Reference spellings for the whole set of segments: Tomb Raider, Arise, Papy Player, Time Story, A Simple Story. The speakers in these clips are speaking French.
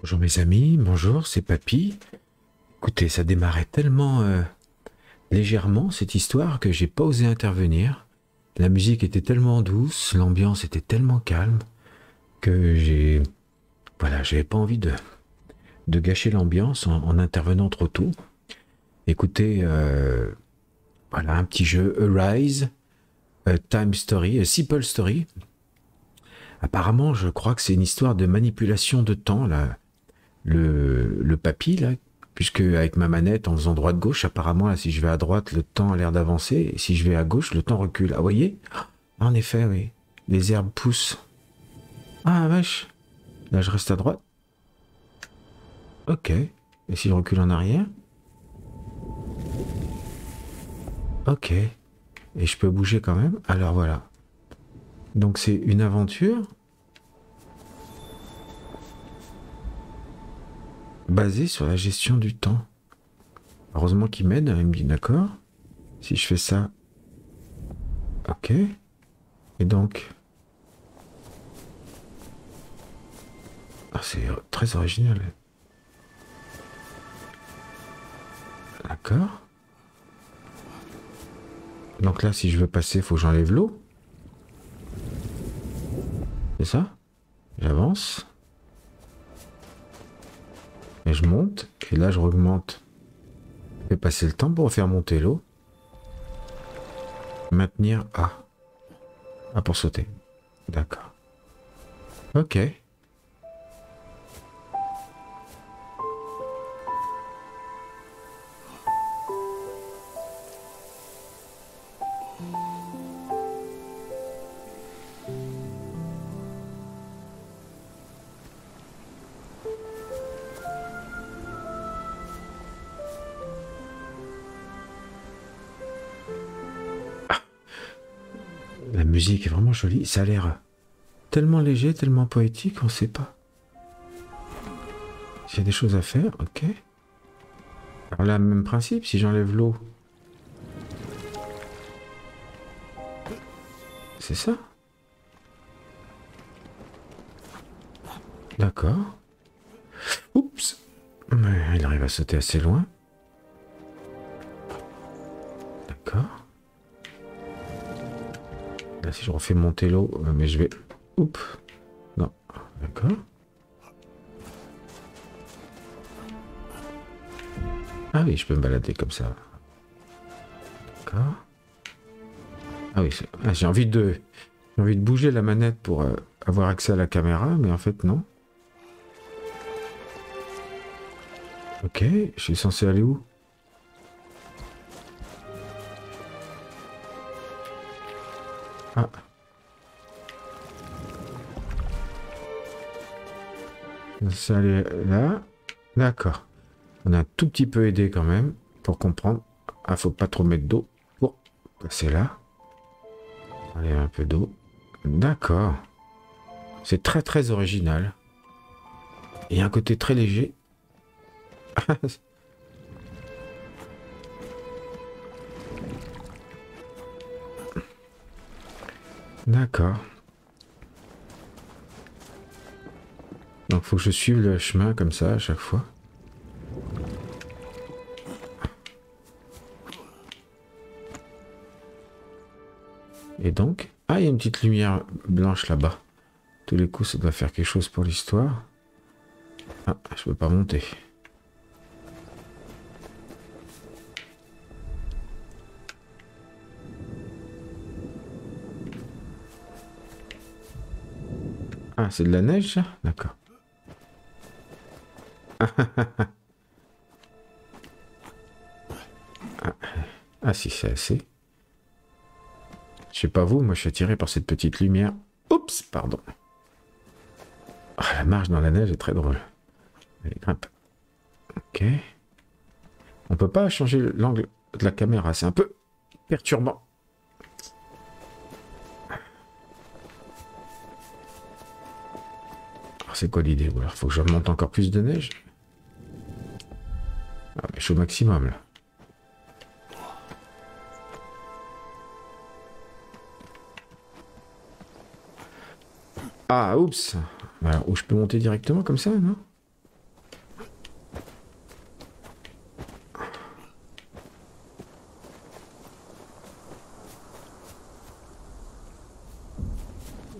Bonjour mes amis, bonjour, c'est Papy. Écoutez, ça démarrait tellement légèrement cette histoire que j'ai pas osé intervenir. La musique était tellement douce, l'ambiance était tellement calme que j'ai... Voilà, j'avais pas envie de gâcher l'ambiance en intervenant trop tôt. Écoutez, voilà, un petit jeu, Arise, Time Story, A Simple Story. Apparemment, je crois que c'est une histoire de manipulation de temps, là. Le papy, là, puisque avec ma manette, en faisant droite-gauche, apparemment, là, si je vais à droite, le temps a l'air d'avancer, et si je vais à gauche, le temps recule. Ah, vous voyez? En effet, oui. Les herbes poussent. Ah, vache! Là, je reste à droite. Ok. Et si je recule en arrière? Ok. Et je peux bouger quand même? Alors, voilà. Donc c'est une aventure basée sur la gestion du temps. Heureusement qu'il m'aide, il me dit d'accord. Si je fais ça, ok. Et donc, ah, c'est très original. D'accord. Donc là, si je veux passer, il faut que j'enlève l'eau. C'est ça? J'avance. Et je monte. Et là, je augmente. Je vais passer le temps pour faire monter l'eau. Maintenir A. A pour sauter. D'accord. Ok. La musique est vraiment jolie, ça a l'air tellement léger, tellement poétique, on sait pas. S'il y a des choses à faire, ok. Alors là, même principe, si j'enlève l'eau. C'est ça? D'accord. Oups! Il arrive à sauter assez loin. D'accord. Là, si je refais monter l'eau, mais je vais... Oups. Non. D'accord. Ah oui, je peux me balader comme ça. D'accord. Ah oui, ah, j'ai envie de bouger la manette pour avoir accès à la caméra, mais en fait, non. Ok, je suis censé aller où? Ah. Ça allait là. D'accord. On a un tout petit peu aidé quand même pour comprendre. Ah, faut pas trop mettre d'eau pour passer là. Allez, un peu d'eau. D'accord. C'est très très original. Et un côté très léger. D'accord. Donc faut que je suive le chemin comme ça à chaque fois. Et donc... Ah, il y a une petite lumière blanche là-bas. Tous les coups, ça doit faire quelque chose pour l'histoire. Ah, je peux pas monter. Ah, c'est de la neige, ça? D'accord. Ah si, c'est assez. Je sais pas vous, moi je suis attiré par cette petite lumière. Oups, pardon. Ah, la marche dans la neige est très drôle. Allez, grimpe. Ok. On peut pas changer l'angle de la caméra, c'est un peu perturbant. C'est quoi l'idée? Alors, faut que je remonte encore plus de neige. Ah, mais je suis au maximum là. Ah, oups. Alors, où je peux monter directement comme ça, non?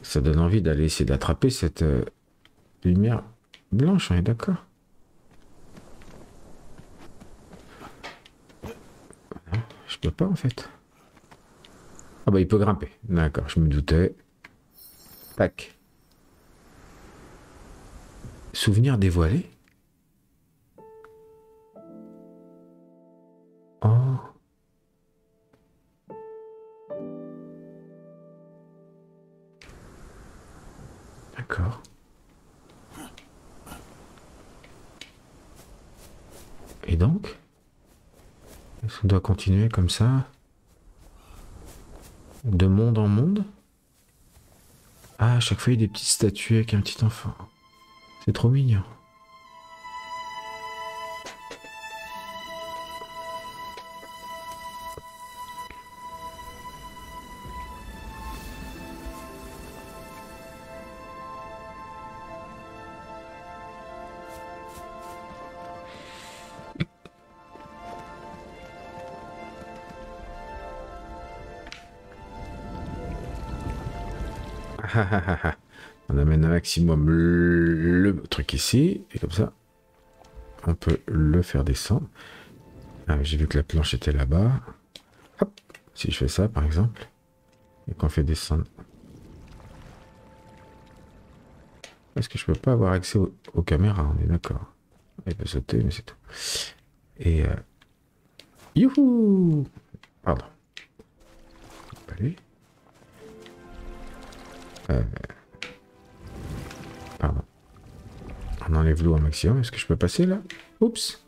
Ça donne envie d'aller essayer d'attraper cette lumière blanche, on est d'accord. Je peux pas en fait. Ah bah il peut grimper. D'accord, je me doutais. Tac. Souvenir dévoilé. Oh. D'accord. Et donc ? Est-ce qu'on doit continuer comme ça ? De monde en monde ? Ah, à chaque fois il y a des petites statues avec un petit enfant. C'est trop mignon. On amène un maximum le truc ici, et comme ça, on peut le faire descendre. Ah, j'ai vu que la planche était là-bas. Hop, si je fais ça, par exemple, et qu'on fait descendre. Parce que je peux pas avoir accès aux caméras, on est d'accord. Elle peut sauter, mais c'est tout. Et... youhou! Pardon. Allez. Pardon. On enlève l'eau un maximum. Est-ce que je peux passer là? Oups.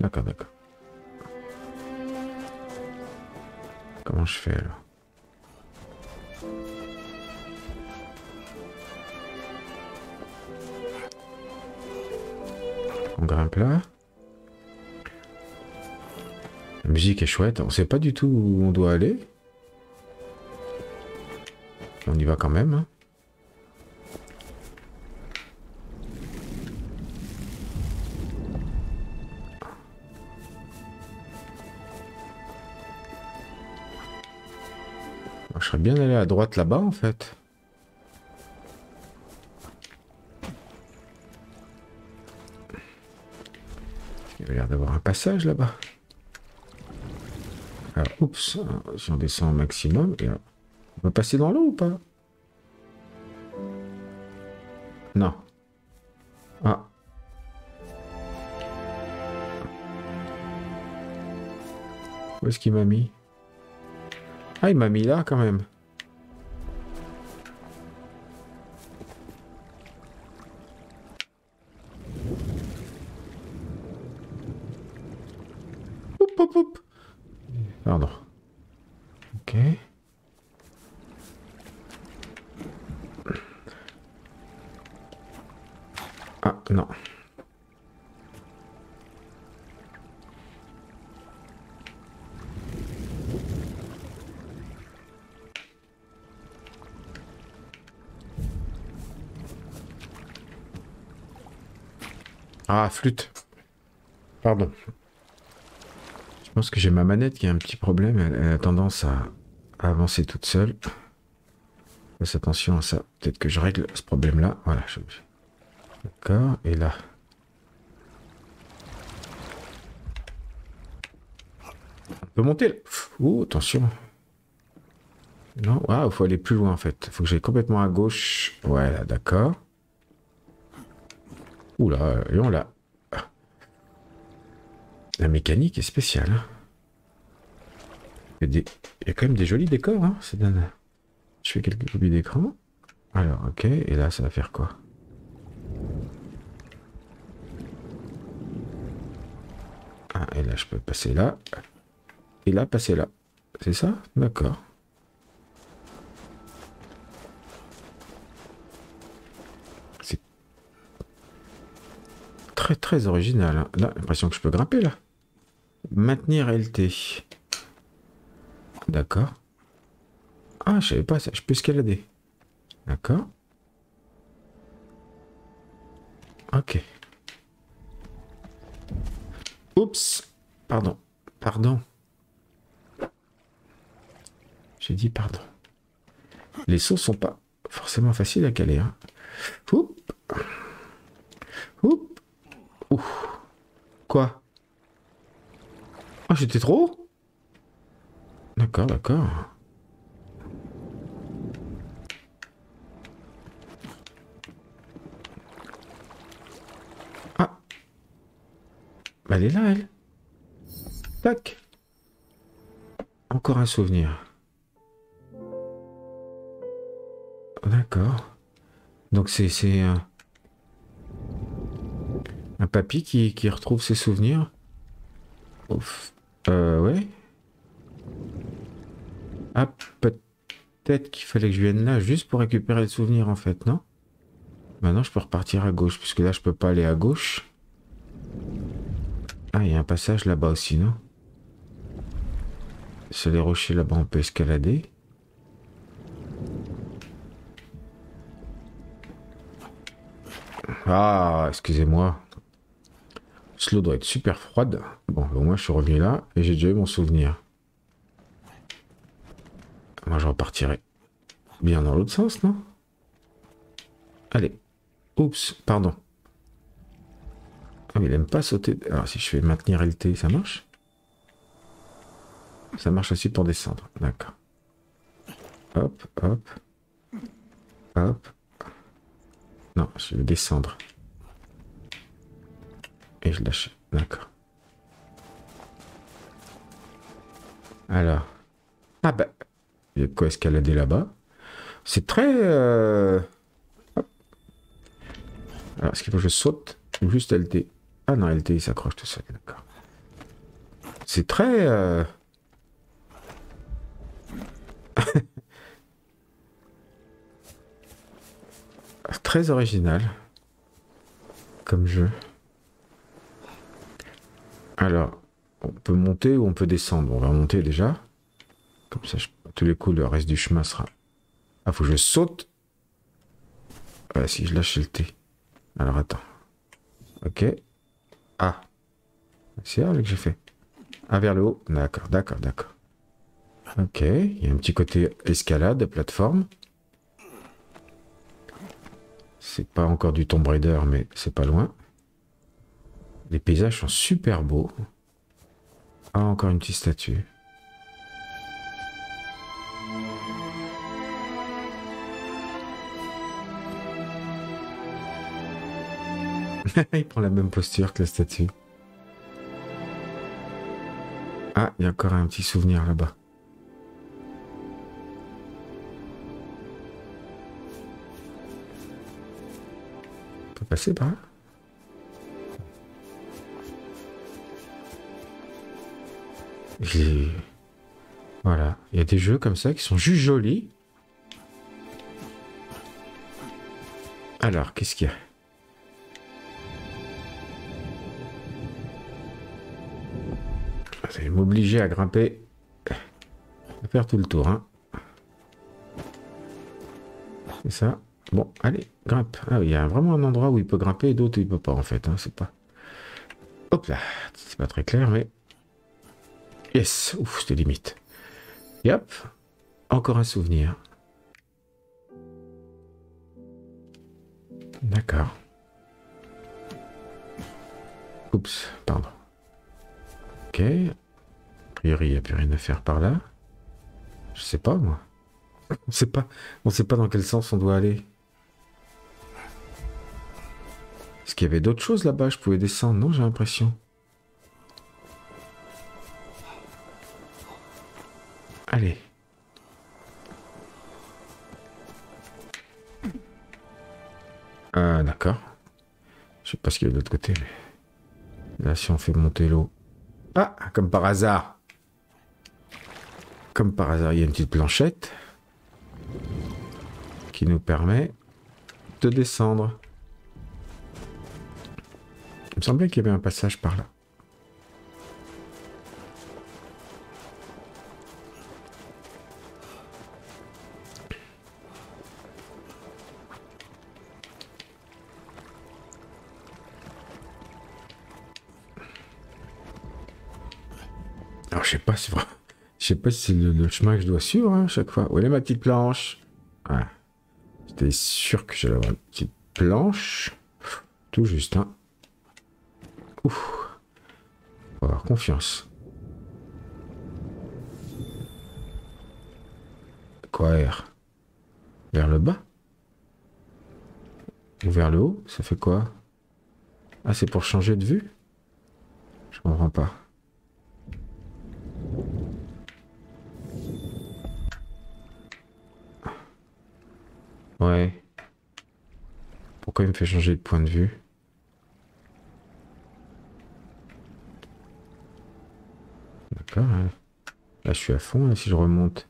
D'accord, d'accord. Comment je fais alors? On grimpe là. La musique est chouette. On sait pas du tout où on doit aller. On y va quand même. Hein. Je serais bien allé à droite là-bas en fait. Il y a l'air d'avoir un passage là-bas. Alors, oups, si on descend au maximum et... on peut passer dans l'eau ou pas? Non. Ah. Où est-ce qu'il m'a mis? Ah, il m'a mis là quand même. Oup, oup, oup. Pardon. Ok. Ah, non. Ah, flûte. Pardon. Je pense que j'ai ma manette qui a un petit problème. Elle a tendance à avancer toute seule. Faites attention à ça. Peut-être que je règle ce problème-là. Voilà, je... D'accord, et là. On peut monter là. Oh, attention. Non, ah, faut aller plus loin en fait. Faut que j'aille complètement à gauche. Voilà, d'accord. Oula, et on l'a. La mécanique est spéciale. Hein. Il y a quand même des jolis décors. Hein. Je fais quelques copies d'écran. Alors, ok, et là, ça va faire quoi? Ah, et là, je peux passer là. Et là, passer là. C'est ça? D'accord. C'est très, très original. Hein. Là, j'ai l'impression que je peux grimper, là. Maintenir LT. D'accord. Ah, je savais pas ça. Je peux escalader. D'accord. Ok. Oups, pardon, pardon. J'ai dit pardon. Les sauts sont pas forcément facile à caler. Hein. Oup. Oup. Ouf. Quoi? Ah, j'étais trop haut? D'accord, d'accord. Ah. Bah, elle est là, elle. Tac. Encore un souvenir. D'accord. Donc c'est un papy qui retrouve ses souvenirs. Ouf. Ouais. Ah, peut-être qu'il fallait que je vienne là juste pour récupérer le souvenir en fait, non? Maintenant je peux repartir à gauche, puisque là je peux pas aller à gauche. Ah, il y a un passage là-bas aussi, non? Sur les rochers là-bas on peut escalader. Ah, excusez-moi. L'eau doit être super froide. Bon, au moins je suis revenu là et j'ai déjà eu mon souvenir. Moi je repartirai bien dans l'autre sens, non? Allez. Oups, pardon. Ah, mais il aime pas sauter. Alors si je fais maintenir LT, ça marche? Ça marche aussi pour descendre. D'accord. Hop, hop. Hop. Non, je vais descendre. Et je lâche. D'accord. Alors. Ah bah. Il y a de quoi escalader là-bas. C'est très... Hop. Alors, est-ce qu'il faut que je saute ou juste LT? Ah non, LT, il s'accroche tout seul. D'accord. C'est très... Très original comme jeu. Alors, on peut monter ou on peut descendre. On va monter déjà. Comme ça, tous les coups, le reste du chemin sera... Ah, faut que je saute. Ah, si je lâche le T. Alors, attends. Ok. Ah. C'est là que j'ai fait. Ah, vers le haut. D'accord, d'accord, d'accord. Ok. Il y a un petit côté escalade, plateforme. C'est pas encore du Tomb Raider, mais c'est pas loin. Les paysages sont super beaux. Ah, encore une petite statue. Il prend la même posture que la statue. Ah, il y a encore un petit souvenir là-bas. On peut passer par là ? Et voilà, il y a des jeux comme ça qui sont juste jolis. Alors, qu'est-ce qu'il y a? Vous allez m'obliger à grimper, à faire tout le tour. Hein. C'est ça. Bon, allez, grimpe. Ah oui, il y a vraiment un endroit où il peut grimper et d'autres où il peut pas en fait. Hein. C'est pas. Hop là, c'est pas très clair, mais. Yes, ouf, c'était limite. Et hop, encore un souvenir. D'accord. Oups, pardon. Ok. A priori, il n'y a plus rien à faire par là. Je sais pas, moi. On sait pas dans quel sens on doit aller. Est-ce qu'il y avait d'autres choses là-bas? Je pouvais descendre, non? J'ai l'impression. Allez. Ah, d'accord. Je sais pas ce qu'il y a de l'autre côté, mais... Là, si on fait monter l'eau... Ah, comme par hasard. Comme par hasard, il y a une petite planchette qui nous permet de descendre. Il me semblait qu'il y avait un passage par là. Alors, je sais pas si c'est le chemin que je dois suivre à chaque fois. Où est ma petite planche? Ah. J'étais sûr que j'allais avoir une petite planche. Tout juste, hein. Ouf. On va avoir confiance. Quoi, R? Vers le bas? Ou vers le haut? Ça fait quoi? Ah, c'est pour changer de vue? Je comprends pas. Ouais. Pourquoi il me fait changer de point de vue? D'accord. Hein. Là, je suis à fond, hein, si je remonte.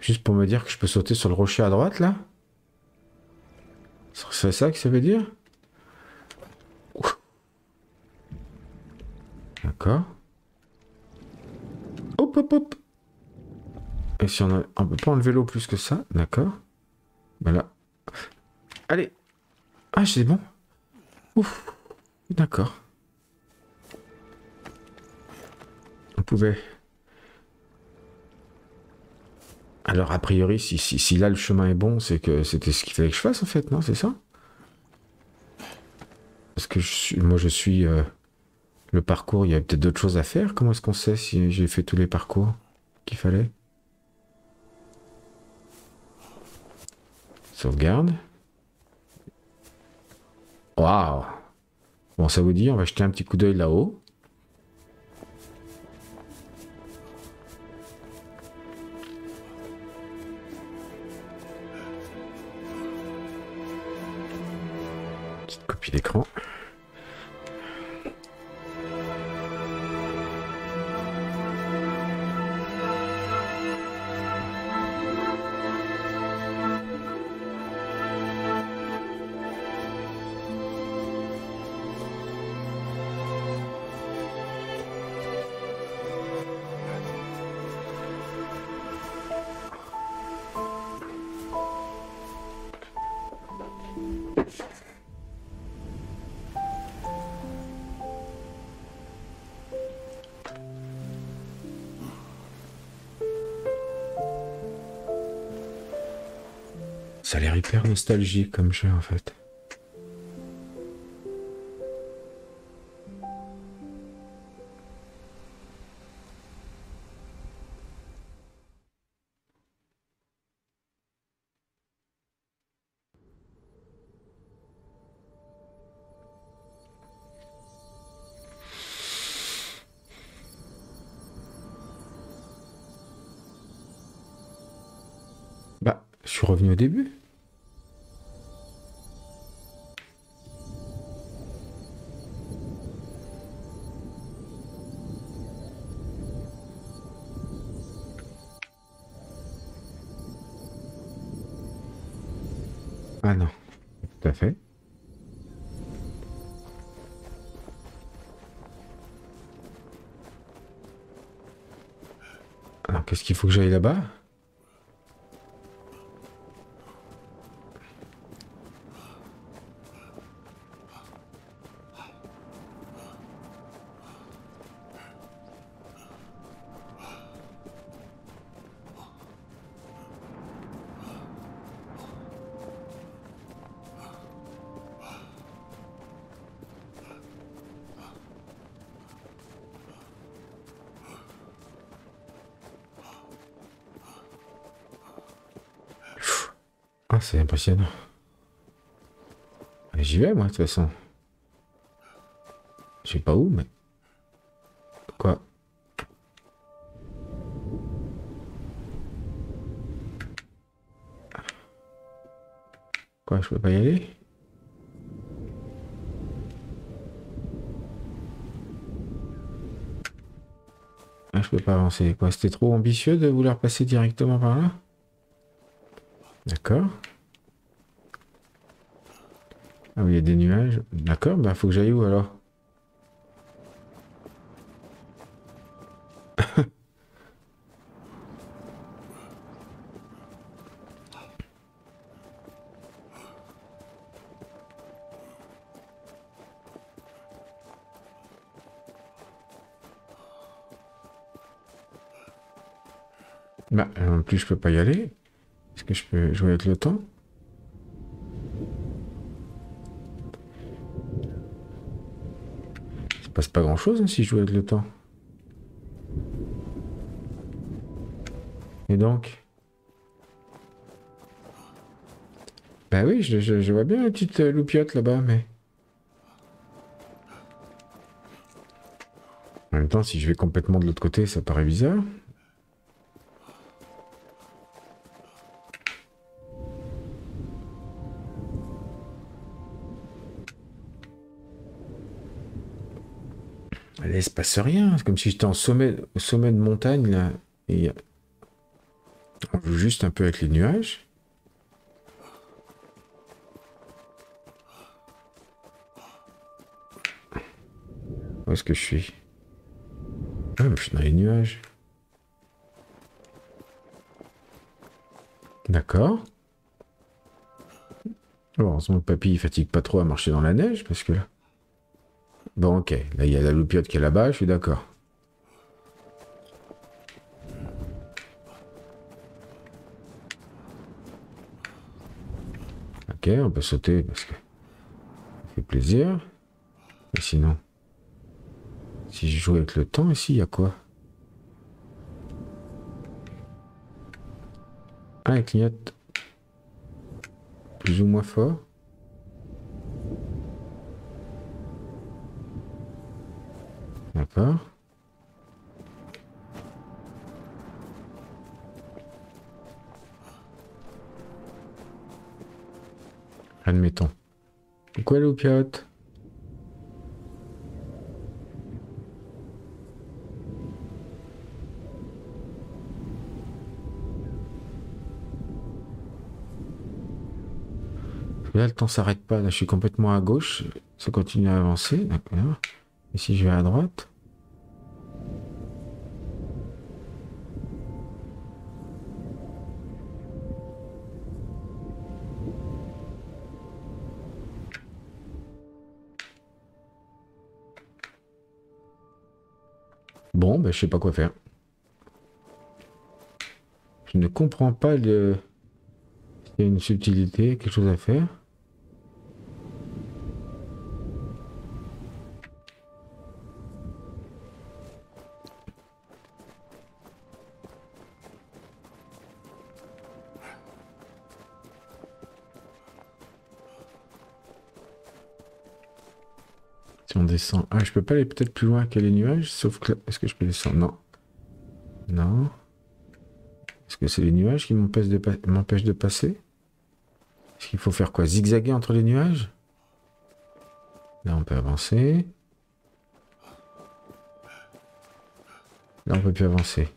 Juste pour me dire que je peux sauter sur le rocher à droite, là? C'est ça que ça veut dire? D'accord. Hop, hop, hop. Et si on a... On peut pas enlever l'eau plus que ça, d'accord. Voilà. Allez. Ah, c'est bon. Ouf. D'accord. On pouvait... Alors, a priori, si là, le chemin est bon, c'est que c'était ce qu'il fallait que je fasse, en fait, non? C'est ça? Parce que moi, je suis... le parcours, il y avait peut-être d'autres choses à faire. Comment est-ce qu'on sait si j'ai fait tous les parcours qu'il fallait? Sauvegarde. Waouh! Bon, ça vous dit, on va jeter un petit coup d'œil là-haut. Copie d'écran. Ça a l'air hyper nostalgique comme jeu en fait. Bah, je suis revenu au début. Ah non, tout à fait. Alors qu'est-ce qu'il faut que j'aille là-bas? C'est impressionnant. J'y vais moi de toute façon. Je sais pas où mais... Quoi? Quoi, je peux pas y aller? Ah, je peux pas avancer. Quoi, c'était trop ambitieux de vouloir passer directement par là? D'accord. Ah oui, il y a des nuages. D'accord, bah faut que j'aille où alors? Bah, en plus, je peux pas y aller. Est-ce que je peux jouer avec le temps? Il se passe pas grand-chose hein, si je joue avec le temps. Et donc? Bah oui, je vois bien la petite loupiote là-bas, mais... En même temps, si je vais complètement de l'autre côté, ça paraît bizarre. Là, il se passe rien. C'est comme si j'étais au sommet de montagne, là. Et... On joue juste un peu avec les nuages. Où est-ce que je suis? Ah, mais je suis dans les nuages. D'accord. Bon, heureusement que papy il fatigue pas trop à marcher dans la neige, parce que là... Bon, ok. Là, il y a la loupiote qui est là-bas, je suis d'accord. Ok, on peut sauter, parce que... Ça fait plaisir. Et sinon... Si je joue avec le temps, ici, il y a quoi? Ah, elle clignote. Plus ou moins fort. D'accord. Admettons. Pourquoi loupiote? Là, le temps s'arrête pas. Là, je suis complètement à gauche. Ça continue à avancer. D'accord. Et si je vais à droite? Bon, ben, je sais pas quoi faire. Je ne comprends pas le... Il y a une subtilité, quelque chose à faire. Ah, je peux pas aller peut-être plus loin que les nuages, sauf que... Est-ce que je peux descendre? Non. Non. Est-ce que c'est les nuages qui m'empêchent de, passer? Est-ce qu'il faut faire quoi? Zigzaguer entre les nuages? Là, on peut avancer. Là, on peut plus avancer.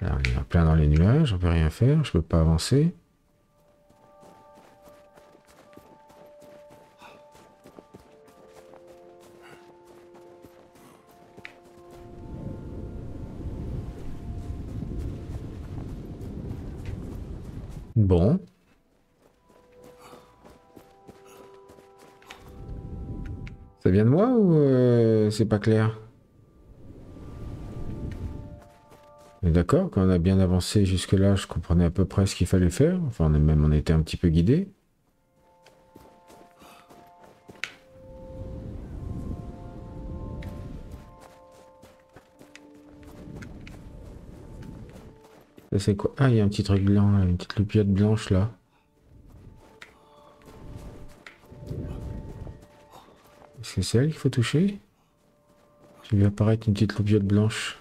Là, on est en plein dans les nuages, on peut rien faire, je peux pas avancer. Bon. Ça vient de moi ou c'est pas clair? D'accord, quand on a bien avancé jusque là, je comprenais à peu près ce qu'il fallait faire. Enfin, on était un petit peu guidé. C'est quoi? Ah, il y a un petit truc blanc, là, une petite loupiote blanche là. Est-ce que c'est elle qu'il faut toucher? J'ai vu apparaître une petite loupiote blanche.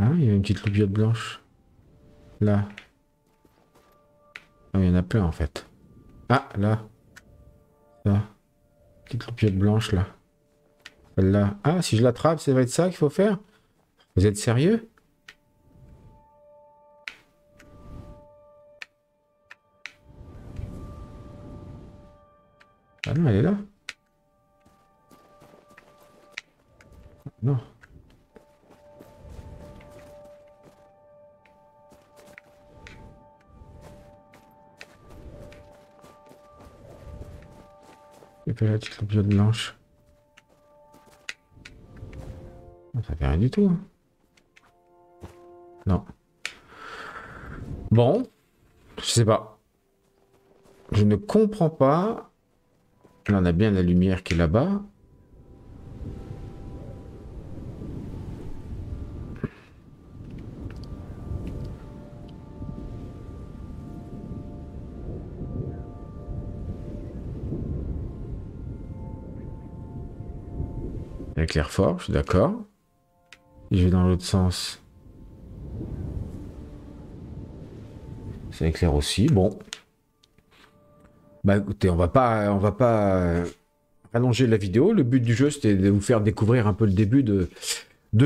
Ah, il y a une petite loupiote blanche. Là. Il y en a plein en fait. Ah, là. Là. Petite loupiote blanche là. Là. Ah, si je l'attrape, ça va être ça qu'il faut faire? Vous êtes sérieux? Ah non, elle est là. Non. Et puis là, tu trouves de blanche. Ça fait rien du tout. Hein. Non. Bon. Je sais pas. Je ne comprends pas. Là, on a bien la lumière qui est là-bas. La claireforge, d'accord. Je vais dans l'autre sens. Ça éclaire aussi, bon. Bah écoutez, on va pas rallonger la vidéo. Le but du jeu, c'était de vous faire découvrir un peu le début de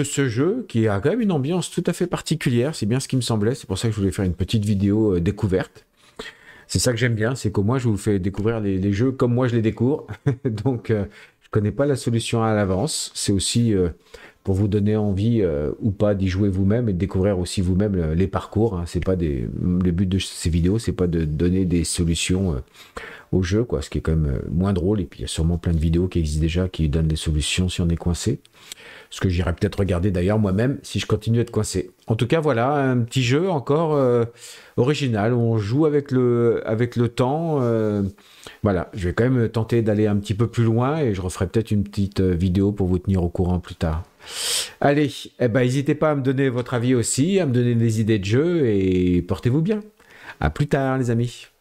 ce jeu, qui a quand même une ambiance tout à fait particulière. C'est bien ce qui me semblait, c'est pour ça que je voulais faire une petite vidéo découverte. C'est ça que j'aime bien, c'est qu'au moins je vous fais découvrir les jeux comme moi je les découvre. Donc je connais pas la solution à l'avance. C'est aussi pour vous donner envie ou pas d'y jouer vous-même et de découvrir aussi vous-même les parcours. Hein. C'est pas des... Le but de ces vidéos, c'est pas de donner des solutions au jeu, quoi, ce qui est quand même moins drôle. Et puis il y a sûrement plein de vidéos qui existent déjà qui donnent des solutions si on est coincé. Ce que j'irai peut-être regarder d'ailleurs moi-même si je continue à être coincé. En tout cas, voilà, un petit jeu encore original. On joue avec le temps. Voilà, je vais quand même tenter d'aller un petit peu plus loin et je referai peut-être une petite vidéo pour vous tenir au courant plus tard. Allez, eh ben, n'hésitez pas à me donner votre avis aussi, à me donner des idées de jeu et portez-vous bien. À plus tard les amis.